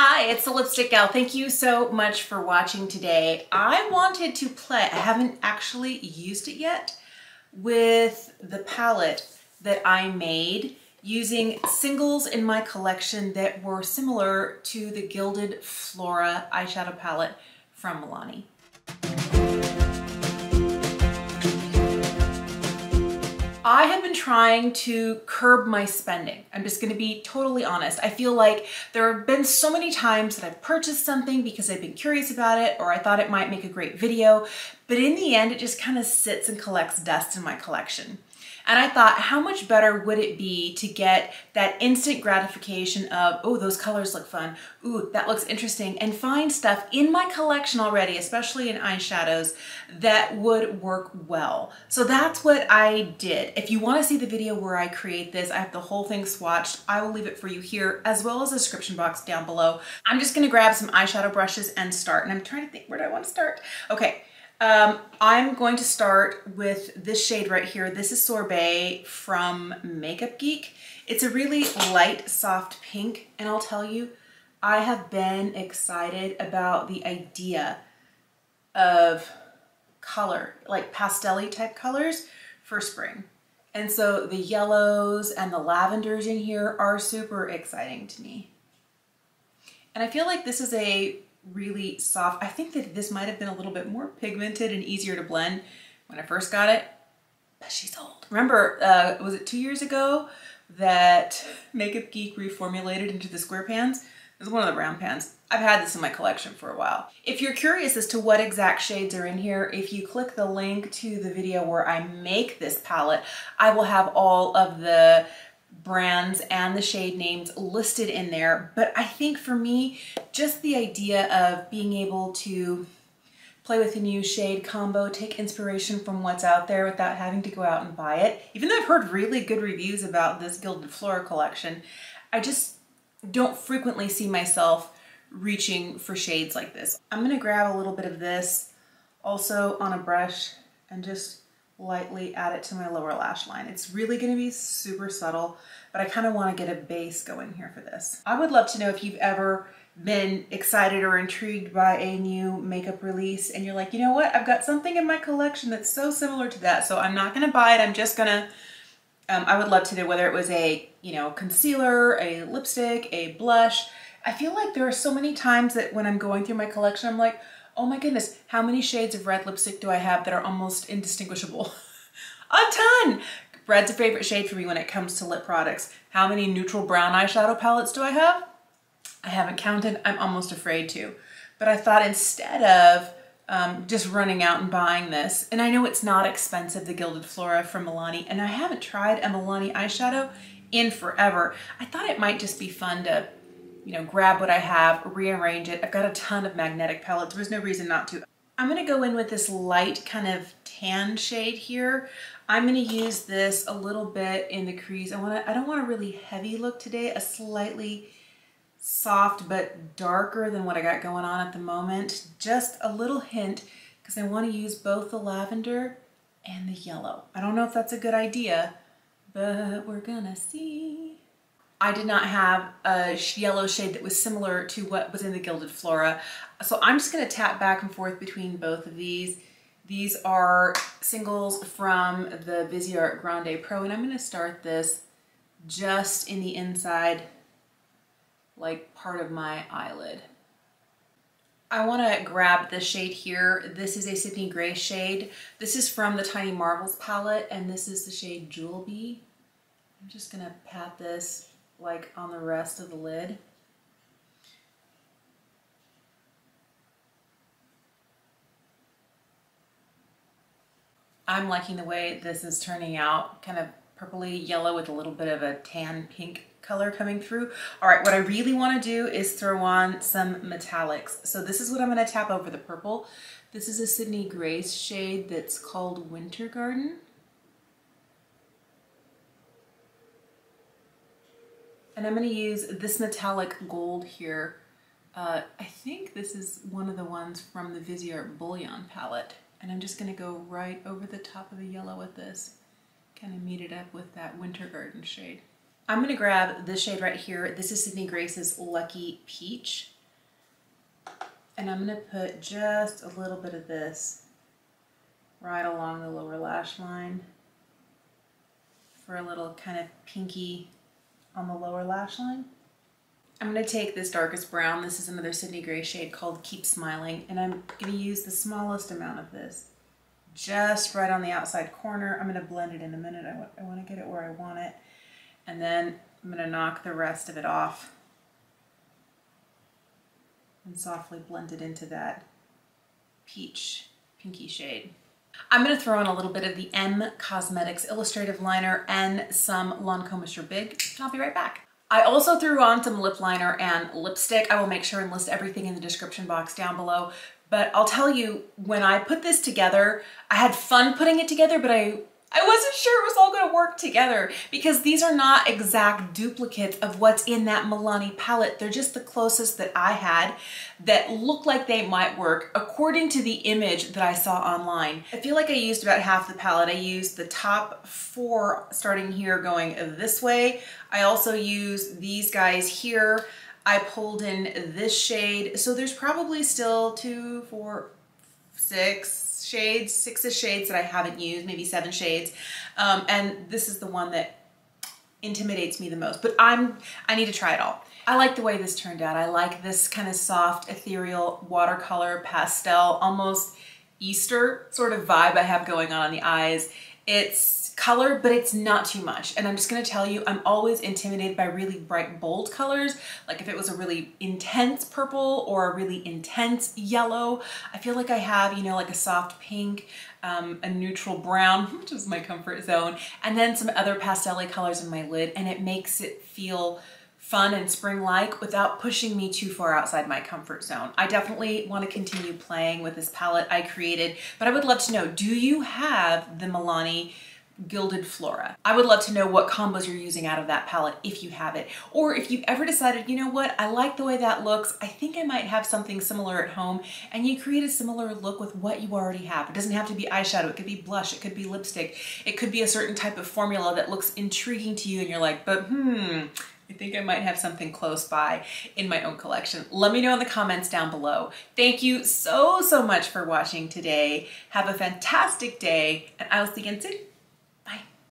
Hi, it's the Lipstick Gal. Thank you so much for watching today. I wanted to play, I haven't actually used it yet, with the palette that I made using singles in my collection that were similar to the Gilded Flora eyeshadow palette from Milani. I have been trying to curb my spending. I'm just gonna be totally honest. I feel like there have been so many times that I've purchased something because I've been curious about it or I thought it might make a great video, but in the end, it just kind of sits and collects dust in my collection. And I thought, how much better would it be to get that instant gratification of, oh, those colors look fun, ooh, that looks interesting, and find stuff in my collection already, especially in eyeshadows, that would work well. So that's what I did. If you want to see the video where I create this, I have the whole thing swatched. I will leave it for you here, as well as a description box down below. I'm just going to grab some eyeshadow brushes and start. And I'm trying to think, where do I want to start? Okay. I'm going to start with this shade right here. This is Sorbet from Makeup Geek. It's a really light, soft pink, and I'll tell you, I have been excited about the idea of color, like pastel-y type colors for spring. And so the yellows and the lavenders in here are super exciting to me. And I feel like this is a really soft. I think that this might have been a little bit more pigmented and easier to blend when I first got it, but she's old. Remember, was it 2 years ago that Makeup Geek reformulated into the square pans? This is one of the round pans. I've had this in my collection for a while. If you're curious as to what exact shades are in here, if you click the link to the video where I make this palette, I will have all of the brands and the shade names listed in there. But I think for me, just the idea of being able to play with a new shade combo, take inspiration from what's out there without having to go out and buy it. Even though I've heard really good reviews about this Gilded Flora collection, I just don't frequently see myself reaching for shades like this. I'm gonna grab a little bit of this also on a brush and just lightly add it to my lower lash line. It's really gonna be super subtle, but I kind of want to get a base going here for this. I would love to know if you've ever been excited or intrigued by a new makeup release and you're like, you know what, I've got something in my collection that's so similar to that, so I'm not gonna buy it, I'm just gonna, I would love to know whether it was a, you know, concealer, a lipstick, a blush. I feel like there are so many times that when I'm going through my collection, I'm like, oh my goodness, how many shades of red lipstick do I have that are almost indistinguishable? A ton! Red's a favorite shade for me when it comes to lip products. How many neutral brown eyeshadow palettes do I have? I haven't counted, I'm almost afraid to. But I thought instead of just running out and buying this, and I know it's not expensive, the Gilded Flora from Milani, and I haven't tried a Milani eyeshadow in forever. I thought it might just be fun to, you know, grab what I have, rearrange it. I've got a ton of magnetic palettes. There's no reason not to. I'm gonna go in with this light kind of tan shade here. I'm gonna use this a little bit in the crease. I don't want a really heavy look today, a slightly soft but darker than what I got going on at the moment. Just a little hint, because I wanna use both the lavender and the yellow. I don't know if that's a good idea, but we're gonna see. I did not have a yellow shade that was similar to what was in the Gilded Flora. So I'm just gonna tap back and forth between both of these. These are singles from the Viseart Grande Pro, and I'm gonna start this just in the inside, like part of my eyelid. I wanna grab this shade here. This is a Sydney Gray shade. This is from the Tiny Marvels palette, and this is the shade Jewel Bee. I'm just gonna pat this like on the rest of the lid. I'm liking the way this is turning out, kind of purpley yellow with a little bit of a tan pink color coming through. All right, what I really want to do is throw on some metallics. So this is what I'm going to tap over the purple. This is a Sydney Grace shade that's called Winter Garden. And I'm going to use this metallic gold here. I think this is one of the ones from the Viseart Bouillon palette. And I'm just going to go right over the top of the yellow with this. Kind of meet it up with that Winter Garden shade. I'm going to grab this shade right here. This is Sydney Grace's Lucky Peach. And I'm going to put just a little bit of this right along the lower lash line for a little kind of pinky on the lower lash line. I'm going to take this darkest brown. This is another Sydney Gray shade called Keep Smiling, and I'm going to use the smallest amount of this just right on the outside corner. I'm going to blend it in a minute. I want to get it where I want it, and then I'm going to knock the rest of it off and softly blend it into that peach pinky shade. I'm going to throw in a little bit of the EM Cosmetics Illustrative Liner and some Lancome Monsieur Big, and I'll be right back. I also threw on some lip liner and lipstick. I will make sure and list everything in the description box down below. But I'll tell you, when I put this together, I had fun putting it together, but I wasn't sure it was all going to work together because these are not exact duplicates of what's in that Milani palette. They're just the closest that I had that look like they might work according to the image that I saw online. I feel like I used about half the palette. I used the top four starting here going this way. I also used these guys here. I pulled in this shade. So there's probably still 6 shades that I haven't used, maybe 7 shades. And this is the one that intimidates me the most, but I need to try it all. I like the way this turned out. I like this kind of soft, ethereal, watercolor, pastel, almost Easter sort of vibe I have going on the eyes. It's color, but it's not too much. And I'm just gonna tell you, I'm always intimidated by really bright, bold colors. Like if it was a really intense purple or a really intense yellow, I feel like I have, you know, like a soft pink, a neutral brown, which is my comfort zone, and then some other pastel-y colors in my lid, and it makes it feel fun and spring-like without pushing me too far outside my comfort zone. I definitely want to continue playing with this palette I created, but I would love to know, do you have the Milani Gilded Flora? I would love to know what combos you're using out of that palette if you have it, or if you've ever decided, you know what, I like the way that looks, I think I might have something similar at home, and you create a similar look with what you already have. It doesn't have to be eyeshadow, it could be blush, it could be lipstick, it could be a certain type of formula that looks intriguing to you and you're like, but I think I might have something close by in my own collection. Let me know in the comments down below. Thank you so much for watching today. Have a fantastic day, and I'll see you again soon.